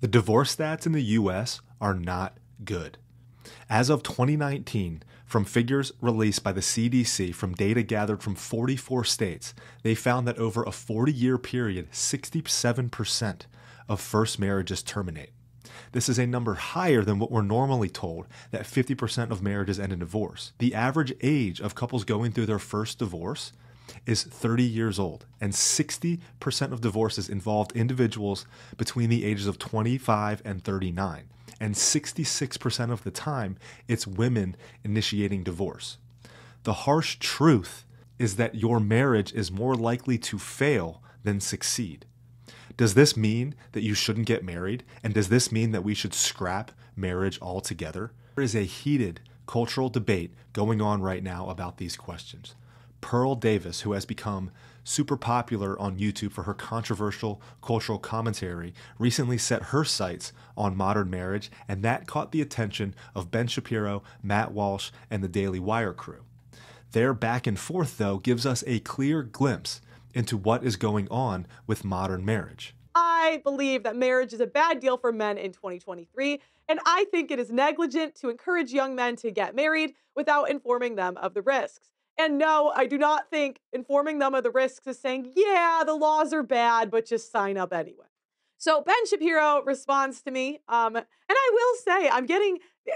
The divorce stats in the U.S. are not good. As of 2019, from figures released by the CDC from data gathered from 44 states, they found that over a 40-year period, 67% of first marriages terminate. This is a number higher than what we're normally told, that 50% of marriages end in divorce. The average age of couples going through their first divorce is 30 years old, and 60% of divorces involved individuals between the ages of 25 and 39. And 66% of the time, it's women initiating divorce. The harsh truth is that your marriage is more likely to fail than succeed. Does this mean that you shouldn't get married? And does this mean that we should scrap marriage altogether? There is a heated cultural debate going on right now about these questions. Pearl Davis, who has become super popular on YouTube for her controversial cultural commentary, recently set her sights on modern marriage, and that caught the attention of Ben Shapiro, Matt Walsh, and the Daily Wire crew. Their back and forth, though, gives us a clear glimpse into what is going on with modern marriage. I believe that marriage is a bad deal for men in 2023, and I think it is negligent to encourage young men to get married without informing them of the risks. And no, I do not think informing them of the risks is saying, yeah, the laws are bad, but just sign up anyway. So Ben Shapiro responds to me, and I will say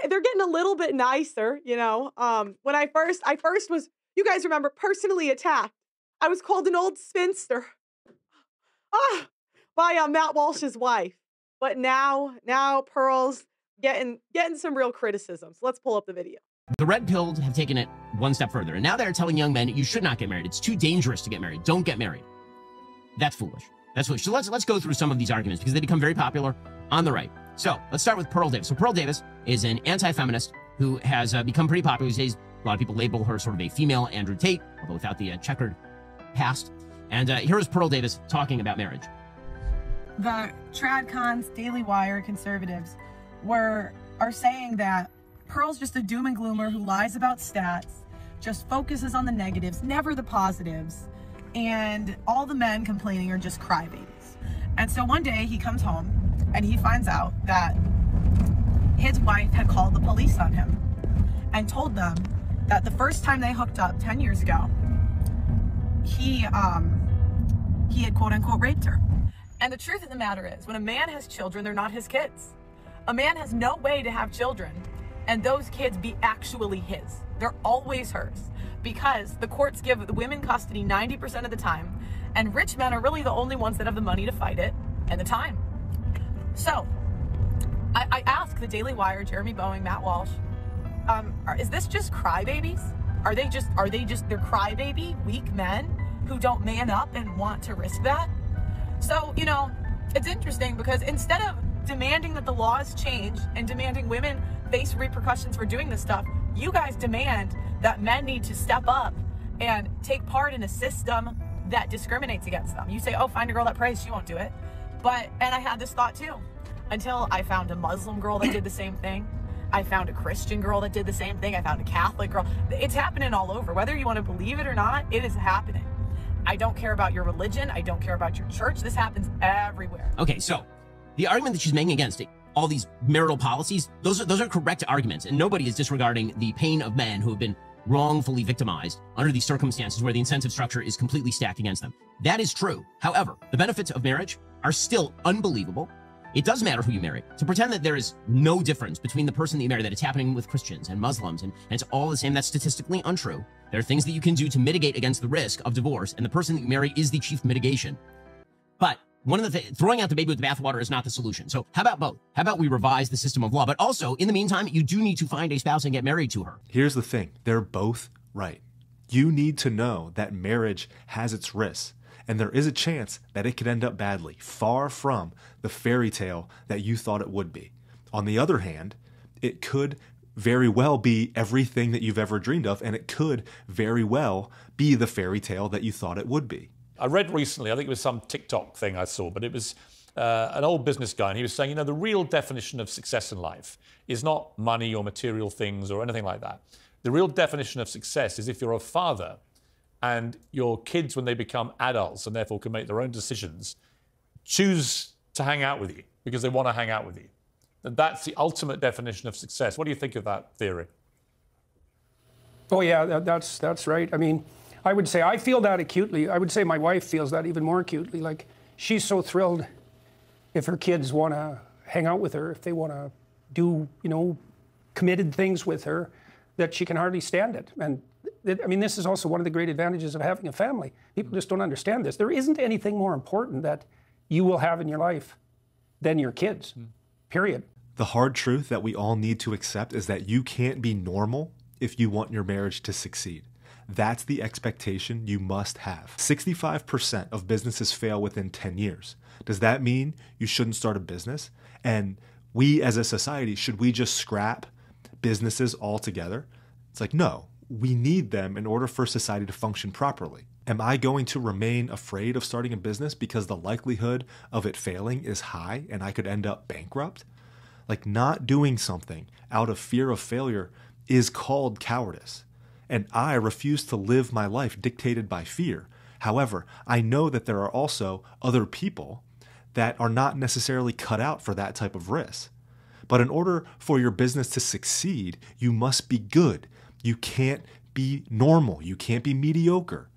they're getting a little bit nicer, you know. When I first was, you guys remember, personally attacked. I was called an old spinster by Matt Walsh's wife. But now Pearl's getting some real criticism. So let's pull up the video. The red pilled have taken it one step further, and now they're telling young men you should not get married. It's too dangerous to get married. Don't get married. That's foolish. That's foolish. So let's go through some of these arguments because they become very popular on the right. So let's start with Pearl Davis. So Pearl Davis is an anti-feminist who has become pretty popular these days. A lot of people label her sort of a female Andrew Tate, although without the checkered past. And here is Pearl Davis talking about marriage. The Tradcons, Daily Wire conservatives are saying that Pearl's just a doom and gloomer who lies about stats, just focuses on the negatives, never the positives, and all the men complaining are just crybabies. And so one day he comes home and he finds out that his wife had called the police on him and told them that the first time they hooked up 10 years ago, he had quote unquote raped her. And the truth of the matter is, when a man has children, they're not his kids. A man has no way to have children and those kids be actually his. They're always hers because the courts give the women custody 90% of the time, and rich men are really the only ones that have the money to fight it and the time. So I ask the Daily Wire, Jeremy Boeing, Matt Walsh, is this just crybabies? Are they just their crybaby, weak men who don't man up and want to risk that? So, you know, it's interesting because instead of demanding that the laws change and demanding women face repercussions for doing this stuff, you guys demand that men need to step up and take part in a system that discriminates against them. You say, oh, find a girl that prays, she won't do it. And I had this thought too, until I found a Muslim girl that did the same thing. I found a Christian girl that did the same thing. I found a Catholic girl. It's happening all over. Whether you want to believe it or not, it is happening. I don't care about your religion. I don't care about your church. This happens everywhere. Okay, so the argument that she's making against all these marital policies, those are correct arguments. And nobody is disregarding the pain of men who have been wrongfully victimized under these circumstances where the incentive structure is completely stacked against them. That is true. However, the benefits of marriage are still unbelievable. It does matter who you marry. To pretend that there is no difference between the person that you marry, that it's happening with Christians and Muslims and it's all the same, that's statistically untrue. There are things that you can do to mitigate against the risk of divorce, and the person that you marry is the chief mitigation. But one of the things, throwing out the baby with the bathwater is not the solution. So how about both? How about we revise the system of law? But also, in the meantime, you do need to find a spouse and get married to her. Here's the thing. They're both right. You need to know that marriage has its risks. And there is a chance that it could end up badly, far from the fairy tale that you thought it would be. On the other hand, it could very well be everything that you've ever dreamed of, and it could very well be the fairy tale that you thought it would be. I read recently, I think it was some TikTok thing I saw, but it was an old business guy, and he was saying, you know, the real definition of success in life is not money or material things or anything like that. The real definition of success is if you're a father and your kids, when they become adults and therefore can make their own decisions, choose to to hang out with you because they want to hang out with you. And that's the ultimate definition of success. What do you think of that theory? Oh, yeah, that's right. I mean, I would say I feel that acutely. I would say my wife feels that even more acutely. Like, she's so thrilled if her kids want to hang out with her, if they want to do, you know, committed things with her, that she can hardly stand it. And I mean, this is also one of the great advantages of having a family. People just don't understand this. There isn't anything more important that you will have in your life than your kids, period. The hard truth that we all need to accept is that you can't be normal if you want your marriage to succeed. That's the expectation you must have. 65% of businesses fail within 10 years. Does that mean you shouldn't start a business? And we as a society, should we just scrap businesses altogether? It's like, no, we need them in order for society to function properly. Am I going to remain afraid of starting a business because the likelihood of it failing is high and I could end up bankrupt? Like, not doing something out of fear of failure is called cowardice. And I refuse to live my life dictated by fear. However, I know that there are also other people that are not necessarily cut out for that type of risk. But in order for your business to succeed, you must be good. You can't be normal. You can't be mediocre.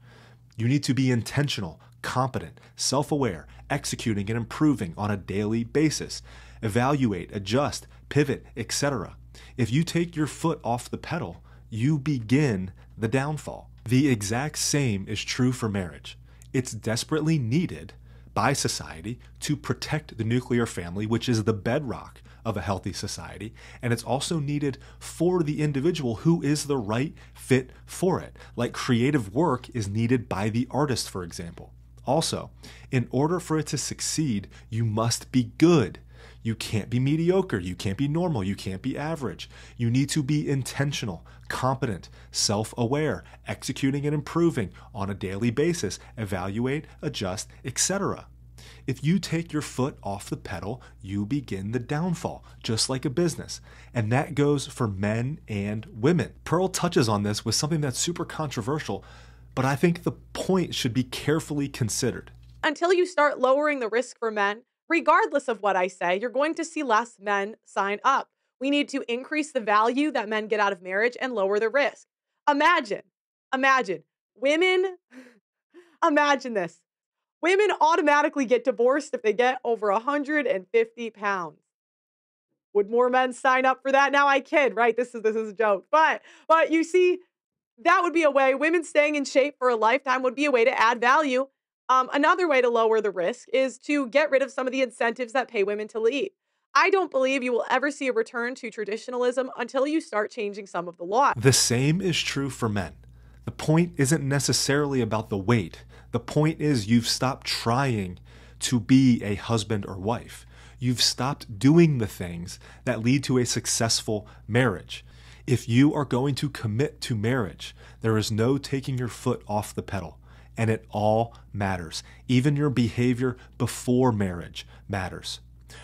You need to be intentional, competent, self-aware, executing and improving on a daily basis. Evaluate, adjust, pivot, etc. If you take your foot off the pedal, you begin the downfall. The exact same is true for marriage. It's desperately needed by society to protect the nuclear family, which is the bedrock of a healthy society, and it's also needed for the individual who is the right fit for it. Like, creative work is needed by the artist, for example. Also, in order for it to succeed, you must be good. You can't be mediocre, you can't be normal, you can't be average. You need to be intentional, competent, self-aware, executing and improving on a daily basis, evaluate, adjust, etc. If you take your foot off the pedal, you begin the downfall, just like a business. And that goes for men and women. Pearl touches on this with something that's super controversial, but I think the point should be carefully considered. Until you start lowering the risk for men, regardless of what I say, you're going to see less men sign up. We need to increase the value that men get out of marriage and lower the risk. Imagine this. Women automatically get divorced if they get over 150 pounds. Would more men sign up for that? Now I kid, right? This is a joke. But you see, that would be a way. Women staying in shape for a lifetime would be a way to add value. Another way to lower the risk is to get rid of some of the incentives that pay women to leave. I don't believe you will ever see a return to traditionalism until you start changing some of the laws. The same is true for men. The point isn't necessarily about the weight. The point is you've stopped trying to be a husband or wife. You've stopped doing the things that lead to a successful marriage. If you are going to commit to marriage, there is no taking your foot off the pedal. And it all matters. Even your behavior before marriage matters.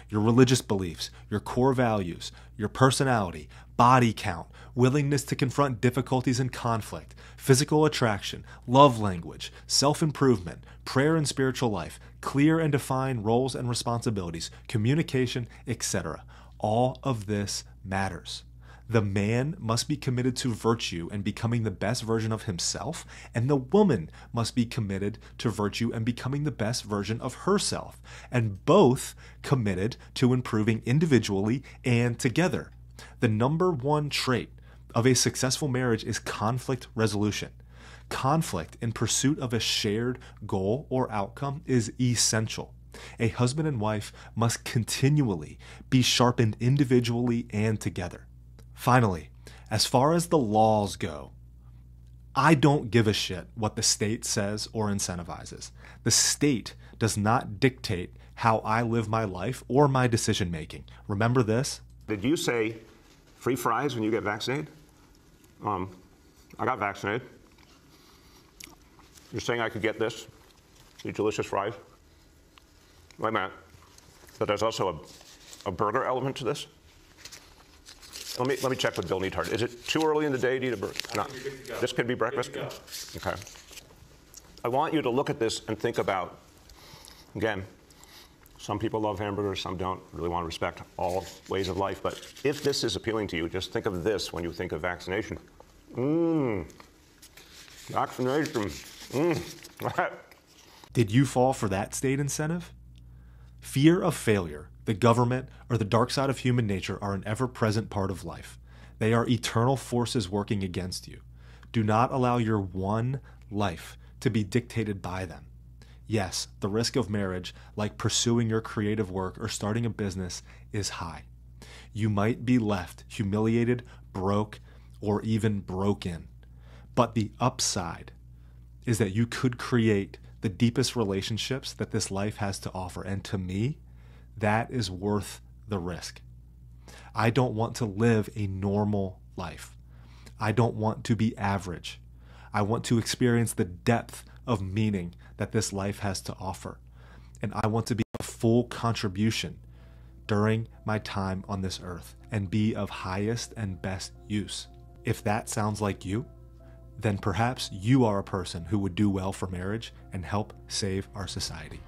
Your religious beliefs, your core values, your personality, body count, willingness to confront difficulties and conflict, physical attraction, love language, self-improvement, prayer and spiritual life, clear and defined roles and responsibilities, communication, etc. All of this matters. The man must be committed to virtue and becoming the best version of himself, and the woman must be committed to virtue and becoming the best version of herself, and both committed to improving individually and together. The number one trait of a successful marriage is conflict resolution. Conflict in pursuit of a shared goal or outcome is essential. A husband and wife must continually be sharpened individually and together. Finally, as far as the laws go, I don't give a shit what the state says or incentivizes. The state does not dictate how I live my life or my decision making. Remember this? Did you say free fries when you get vaccinated? I got vaccinated. You're saying I could get this? These delicious fries? Wait a minute. But there's also a burger element to this? Let me check with Bill Needhart. Is it too early in the day to eat a burger? No. This could be breakfast? Okay. I want you to look at this and think about, again, Some people love hamburgers, some don't. Really want to respect all ways of life. But if this is appealing to you, just think of this when you think of vaccination. Vaccination. Did you fall for that state incentive? Fear of failure, the government, or the dark side of human nature are an ever-present part of life. They are eternal forces working against you. Do not allow your one life to be dictated by them. Yes, the risk of marriage, like pursuing your creative work or starting a business, is high. You might be left humiliated, broke, or even broken. But the upside is that you could create the deepest relationships that this life has to offer. And to me, that is worth the risk. I don't want to live a normal life. I don't want to be average. I want to experience the depth of meaning that this life has to offer. And I want to be a full contribution during my time on this earth and be of highest and best use. If that sounds like you, then perhaps you are a person who would do well for marriage and help save our society.